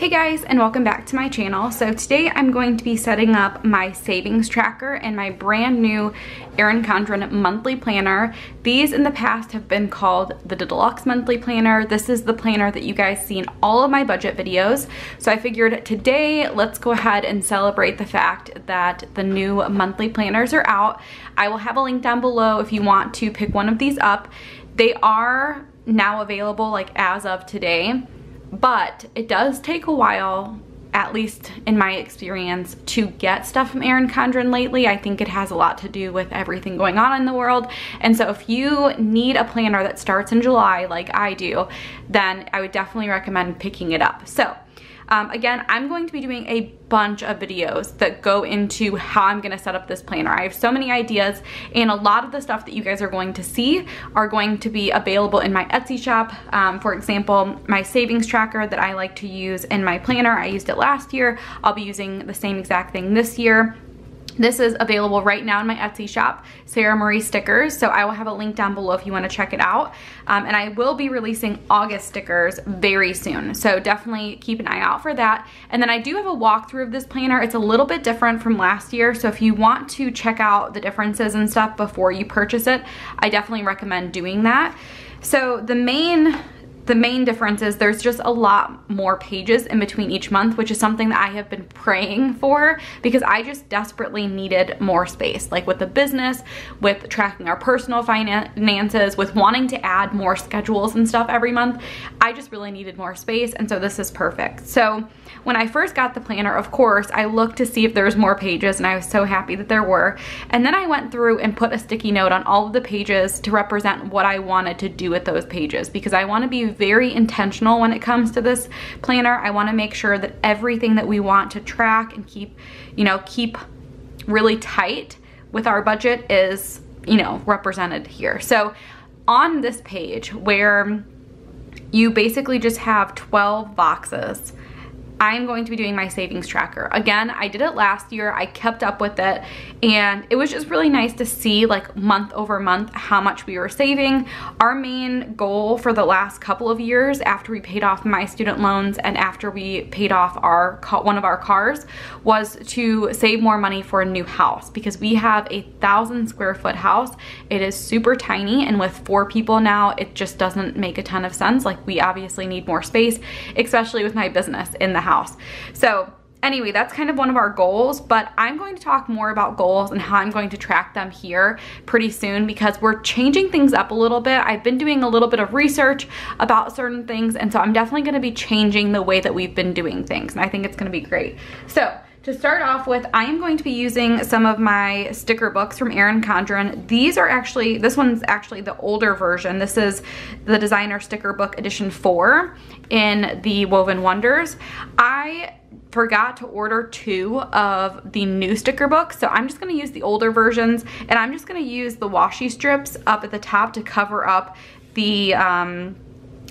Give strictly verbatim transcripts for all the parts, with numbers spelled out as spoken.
Hey guys, and welcome back to my channel. So today I'm going to be setting up my savings tracker and my brand new Erin Condren monthly planner. These in the past have been called the Deluxe Monthly Planner. This is the planner that you guys see in all of my budget videos. So I figured today, let's go ahead and celebrate the fact that the new monthly planners are out. I will have a link down below if you want to pick one of these up. They are now available like as of today, but it does take a while, at least in my experience, to get stuff from Erin Condren lately. I think it has a lot to do with everything going on in the world. And so if you need a planner that starts in July like I do, then I would definitely recommend picking it up. So um, again, I'm going to be doing a bunch of videos that go into how I'm gonna set up this planner. I have so many ideas, and a lot of the stuff that you guys are going to see are going to be available in my Etsy shop. Um, for example, my savings tracker that I like to use in my planner, I used it last year. I'll be using the same exact thing this year. This is available right now in my Etsy shop, Sara Marie Stickers, so I will have a link down below if you want to check it out. Um, and I will be releasing August stickers very soon, so definitely keep an eye out for that. And then I do have a walkthrough of this planner. It's a little bit different from last year, so if you want to check out the differences and stuff before you purchase it, I definitely recommend doing that. So the main The main difference is there's just a lot more pages in between each month, which is something that I have been praying for because I just desperately needed more space, like with the business, with tracking our personal finances, with wanting to add more schedules and stuff every month. I just really needed more space, and so this is perfect. So when I first got the planner, of course, I looked to see if there was more pages, and I was so happy that there were. And then I went through and put a sticky note on all of the pages to represent what I wanted to do with those pages, because I want to be very intentional when it comes to this planner. I want to make sure that everything that we want to track and keep, you know, keep really tight with our budget is, you know, represented here. So on this page where you basically just have twelve boxes, I'm going to be doing my savings tracker. Again, I did it last year, I kept up with it, and it was just really nice to see like month over month how much we were saving. Our main goal for the last couple of years, after we paid off my student loans and after we paid off our one of our cars, was to save more money for a new house, because we have a thousand square foot house. It is super tiny, and with four people now, it just doesn't make a ton of sense. Like, we obviously need more space, especially with my business in the house. House. So anyway, that's kind of one of our goals, but I'm going to talk more about goals and how I'm going to track them here pretty soon, because we're changing things up a little bit. I've been doing a little bit of research about certain things, and so I'm definitely going to be changing the way that we've been doing things, and I think it's going to be great. So to start off with, I am going to be using some of my sticker books from Erin Condren. These are actually, this one's actually the older version. This is the Designer Sticker Book Edition four in the Woven Wonders. I forgot to order two of the new sticker books, so I'm just going to use the older versions, and I'm just going to use the washi strips up at the top to cover up the um,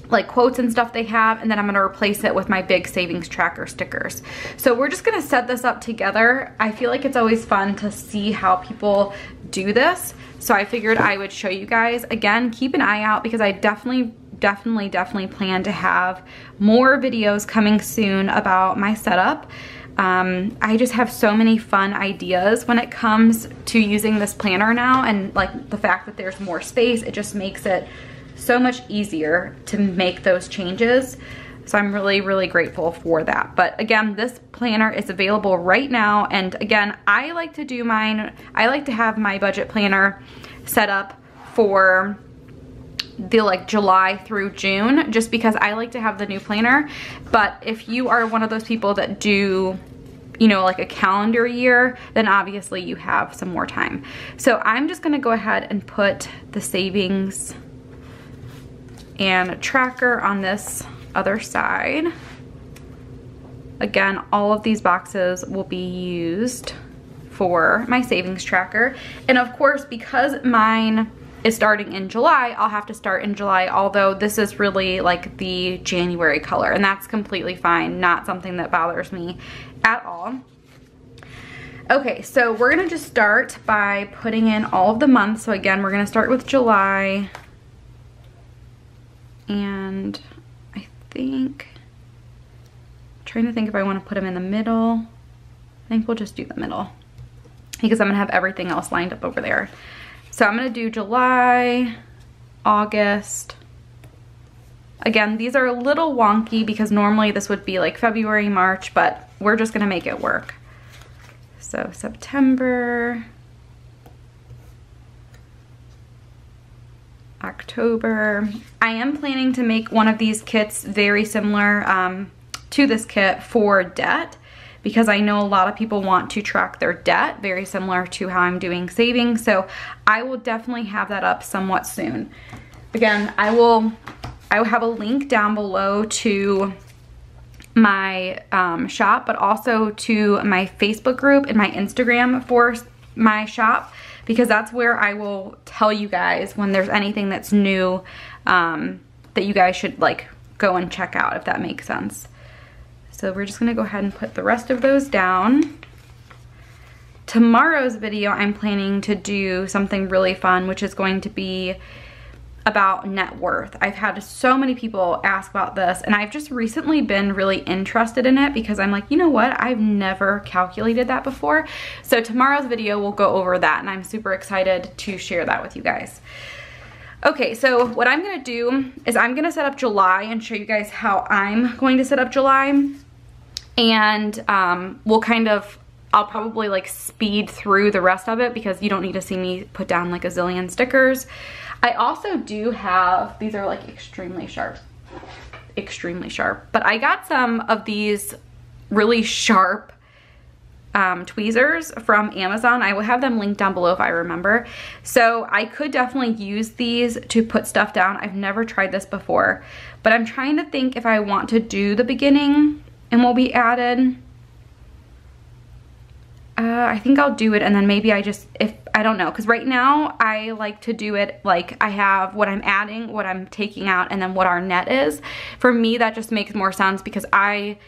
like quotes and stuff they have, and then I'm gonna replace it with my big savings tracker stickers. So we're just gonna set this up together. I feel like it's always fun to see how people do this, so I figured I would show you guys. Again, keep an eye out, because I definitely, definitely, definitely plan to have more videos coming soon about my setup. Um, I just have so many fun ideas when it comes to using this planner now, and like the fact that there's more space, it just makes it so much easier to make those changes. So I'm really, really grateful for that. But again, this planner is available right now. And again, I like to do mine, I like to have my budget planner set up for the like July through June, just because I like to have the new planner. But if you are one of those people that do, you know, like a calendar year, then obviously you have some more time. So I'm just gonna go ahead and put the savings and tracker on this other side. Again, all of these boxes will be used for my savings tracker. And of course, because mine is starting in July, I'll have to start in July, although this is really like the January color, and that's completely fine, not something that bothers me at all. Okay, so we're gonna just start by putting in all of the months. So again, we're gonna start with July, and I think trying to think if I want to put them in the middle. I think we'll just do the middle because I'm gonna have everything else lined up over there. So I'm gonna do July, August. Again, these are a little wonky because normally this would be like February, March, but we're just gonna make it work. So September, October. I am planning to make one of these kits very similar um, to this kit for debt, because I know a lot of people want to track their debt, very similar to how I'm doing savings. So I will definitely have that up somewhat soon. Again, I will, I will have a link down below to my um, shop, but also to my Facebook group and my Instagram for my shop, because that's where I will tell you guys when there's anything that's new um, that you guys should like go and check out, if that makes sense. So we're just gonna go ahead and put the rest of those down. Tomorrow's video, I'm planning to do something really fun, which is going to be about net worth. I've had so many people ask about this, and I've just recently been really interested in it because I'm like, you know what? I've never calculated that before. So tomorrow's video will go over that, and I'm super excited to share that with you guys. Okay, so what I'm gonna do is I'm gonna set up July and show you guys how I'm going to set up July. And um, we'll kind of, I'll probably like speed through the rest of it because you don't need to see me put down like a zillion stickers. I also do have, these are like extremely sharp, extremely sharp. But I got some of these really sharp Um, tweezers from Amazon. I will have them linked down below if I remember. So I could definitely use these to put stuff down. I've never tried this before, but I'm trying to think if I want to do the beginning and will be added. Uh, I think I'll do it, and then maybe I just, if, I don't know, because right now I like to do it like I have what I'm adding, what I'm taking out, and then what our net is. For me, that just makes more sense because I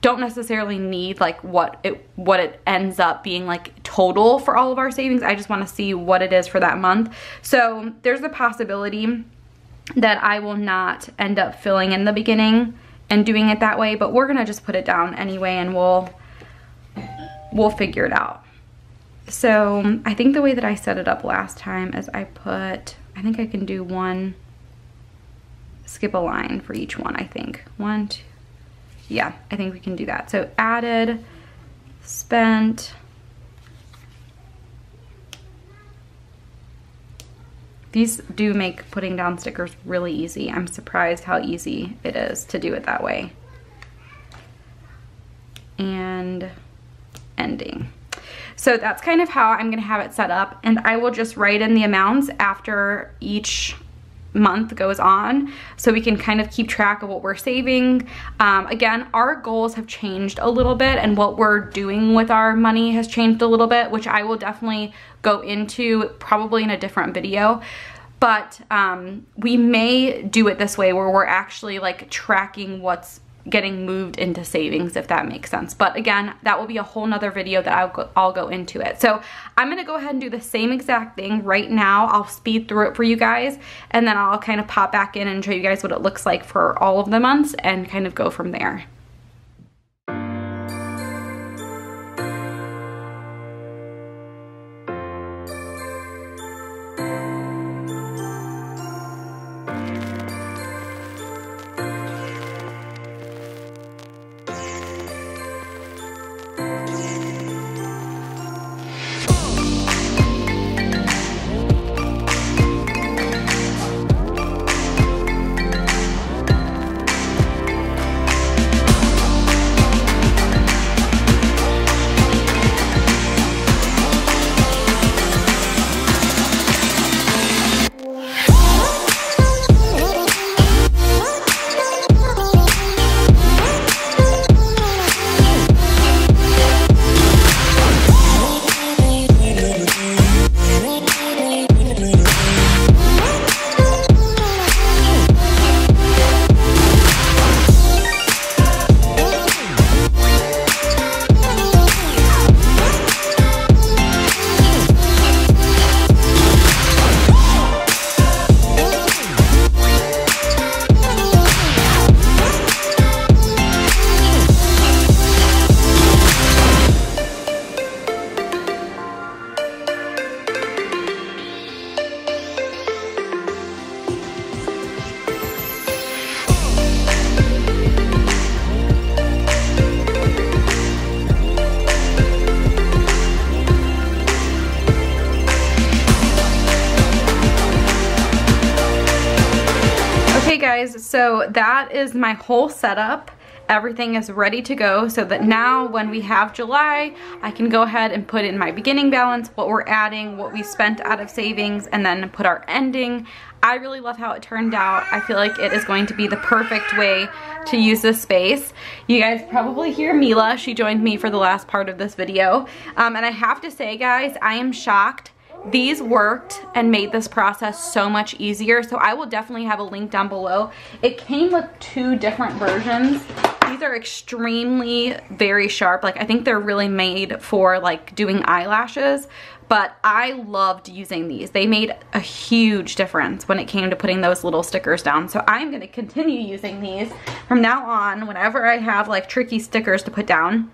don't necessarily need like what it what it ends up being like total for all of our savings. I just want to see what it is for that month. So there's the possibility that I will not end up filling in the beginning and doing it that way, but we're gonna just put it down anyway, and we'll we'll figure it out. So I think the way that I set it up last time is I put, I think I can do one, skip a line for each one, I think. One, two. Yeah, I think we can do that. So added, spent, these do make putting down stickers really easy. I'm surprised how easy it is to do it that way. And ending. So that's kind of how I'm gonna have it set up, and I will just write in the amounts after each month goes on so we can kind of keep track of what we're saving. Um, again, our goals have changed a little bit, and what we're doing with our money has changed a little bit, which I will definitely go into probably in a different video. But um, we may do it this way where we're actually like tracking what's getting moved into savings, if that makes sense. But again, that will be a whole nother video that I'll go, I'll go into it. So I'm gonna go ahead and do the same exact thing right now. I'll speed through it for you guys, and then I'll kind of pop back in and show you guys what it looks like for all of the months and kind of go from there. so that is my whole setup. Everything is ready to go so that now when we have July, I can go ahead and put in my beginning balance, what we're adding, what we spent out of savings, and then put our ending. I really love how it turned out. I feel like it is going to be the perfect way to use this space. You guys probably hear Mila. She joined me for the last part of this video. Um, and I have to say, guys, I am shocked. These worked and made this process so much easier. So I will definitely have a link down below. It came with two different versions. These are extremely very sharp. Like, I think they're really made for like doing eyelashes, but I loved using these. They made a huge difference when it came to putting those little stickers down. So I'm gonna continue using these from now on whenever I have like tricky stickers to put down.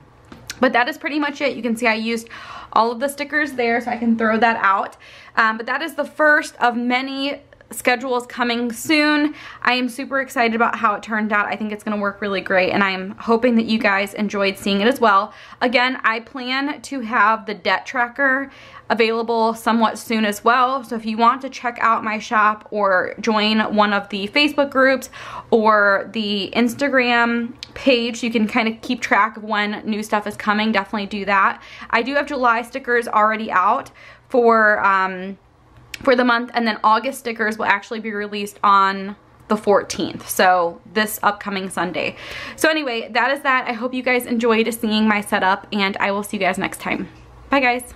But that is pretty much it. You can see I used all of the stickers there, so I can throw that out. Um, but that is the first of many schedules coming soon. I am super excited about how it turned out. I think it's going to work really great, and I am hoping that you guys enjoyed seeing it as well. Again, I plan to have the debt tracker available somewhat soon as well, so if you want to check out my shop or join one of the Facebook groups or the Instagram page, you can kind of keep track of when new stuff is coming. Definitely do that. I do have July stickers already out for um for the month, and then August stickers will actually be released on the fourteenth, so this upcoming Sunday. So anyway, that is that. I hope you guys enjoyed seeing my setup, and I will see you guys next time. Bye, guys.